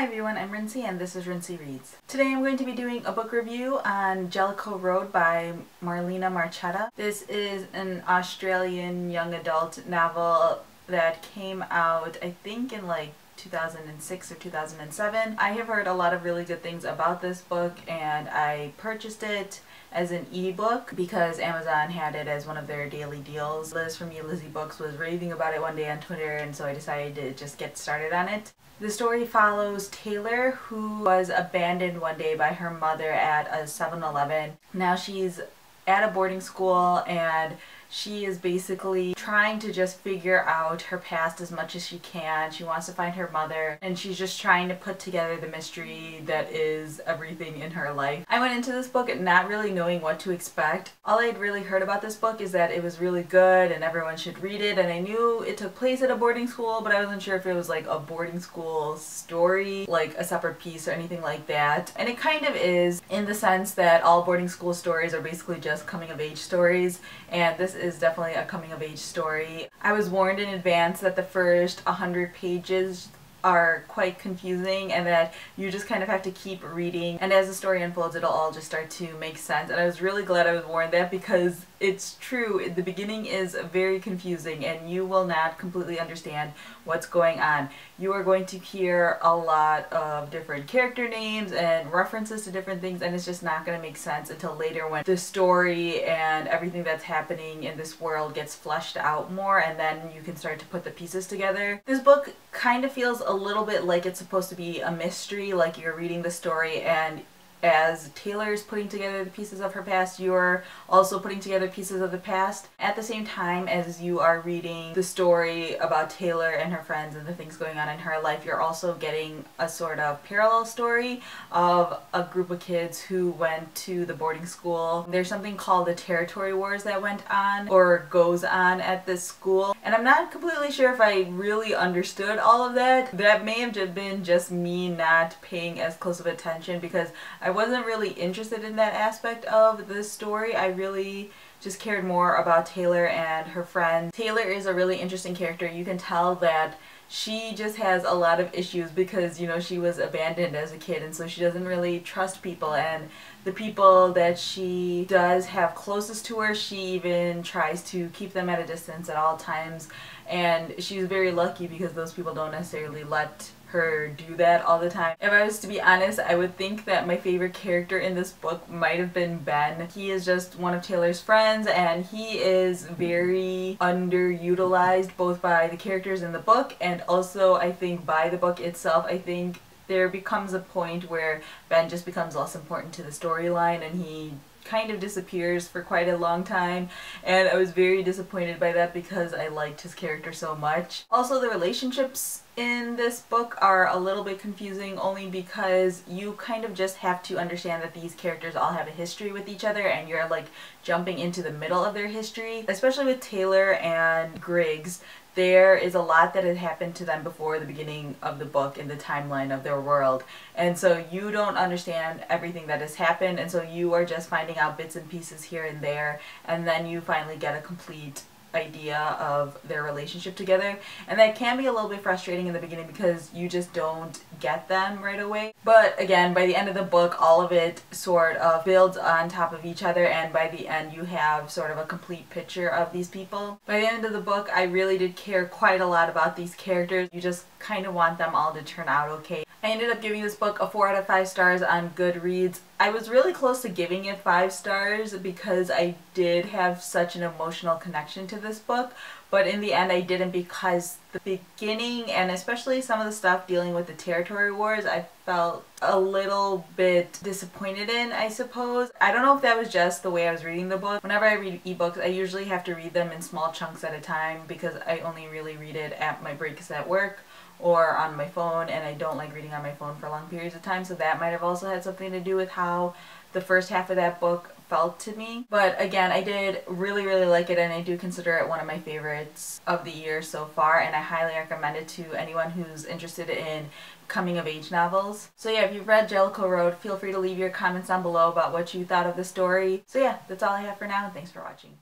Hi everyone, I'm Rincey and this is Rincey Reads. Today I'm going to be doing a book review on Jellicoe Road by Melina Marchetta. This is an Australian young adult novel that came out I think in like 2006 or 2007. I have heard a lot of really good things about this book and I purchased it as an ebook because Amazon had it as one of their daily deals. Liz from Me Lizzie Books was raving about it one day on Twitter, and so I decided to just get started on it. The story follows Taylor, who was abandoned one day by her mother at a 7-Eleven. Now she's at a boarding school and she is basically trying to just figure out her past as much as she can. She wants to find her mother and she's just trying to put together the mystery that is everything in her life. I went into this book not really knowing what to expect. All I'd really heard about this book is that it was really good and everyone should read it, and I knew it took place at a boarding school, but I wasn't sure if it was like a boarding school story, like a separate piece or anything like that. And it kind of is, in the sense that all boarding school stories are basically just coming of age stories, and this is definitely a coming of age story. I was warned in advance that the first 100 pages are quite confusing and that you just kind of have to keep reading, and as the story unfolds it'll all just start to make sense, and I was really glad I was warned that because it's true. The beginning is very confusing and you will not completely understand what's going on. You are going to hear a lot of different character names and references to different things, and it's just not going to make sense until later when the story and everything that's happening in this world gets fleshed out more, and then you can start to put the pieces together. This book kind of feels a little bit like it's supposed to be a mystery, like you're reading the story and as Taylor's putting together the pieces of her past, you're also putting together pieces of the past at the same time as you are reading the story about Taylor and her friends and the things going on in her life. You're also getting a sort of parallel story of a group of kids who went to the boarding school. There's something called the territory wars that went on or goes on at this school, and I'm not completely sure if I really understood all of that. That may have been just me not paying as close of attention because I wasn't really interested in that aspect of the story. I really just cared more about Taylor and her friend. Taylor is a really interesting character. You can tell that she just has a lot of issues because, you know, she was abandoned as a kid, and so she doesn't really trust people, and the people that she does have closest to her, she even tries to keep them at a distance at all times, and she's very lucky because those people don't necessarily let her do that all the time. If I was to be honest, I would think that my favorite character in this book might have been Ben. He is just one of Taylor's friends and he is very underutilized both by the characters in the book and also I think by the book itself. I think there becomes a point where Ben just becomes less important to the storyline and he kind of disappears for quite a long time, and I was very disappointed by that because I liked his character so much. Also, the relationships in this book are a little bit confusing only because you kind of just have to understand that these characters all have a history with each other and you're like jumping into the middle of their history. Especially with Taylor and Griggs, there is a lot that had happened to them before the beginning of the book in the timeline of their world, and so you don't understand everything that has happened, and so you are just finding out bits and pieces here and there, and then you finally get a complete idea of their relationship together, and that can be a little bit frustrating in the beginning because you just don't get them right away. But again, by the end of the book all of it sort of builds on top of each other, and by the end you have sort of a complete picture of these people. By the end of the book I really did care quite a lot about these characters. You just kind of want them all to turn out okay. I ended up giving this book a 4 out of 5 stars on Goodreads. I was really close to giving it 5 stars because I did have such an emotional connection to this book, but in the end I didn't because the beginning and especially some of the stuff dealing with the territory wars I felt a little bit disappointed in, I suppose. I don't know if that was just the way I was reading the book. Whenever I read ebooks I usually have to read them in small chunks at a time because I only really read it at my breaks at work or on my phone, and I don't like reading on my phone for long periods of time, so that might have also had something to do with how the first half of that book felt to me. But again, I did really like it, and I do consider it one of my favorites of the year so far, and I highly recommend it to anyone who's interested in coming of age novels. So yeah, if you've read Jellicoe Road, feel free to leave your comments down below about what you thought of the story. So yeah, that's all I have for now, and thanks for watching.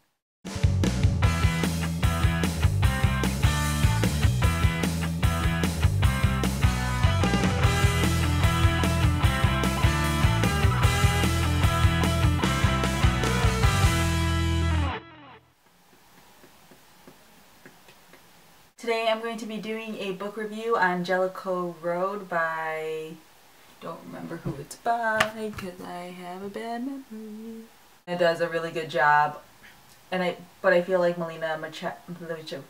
Today I'm going to be doing a book review on Jellicoe Road by... don't remember who it's by because I have a bad memory. It does a really good job, and I feel like Melina Marchetta